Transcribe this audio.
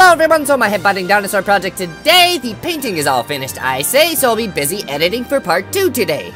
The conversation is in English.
Hello everyone, so my headbutting dinosaur project today, the painting is all finished I say, so I'll be busy editing for part 2 today.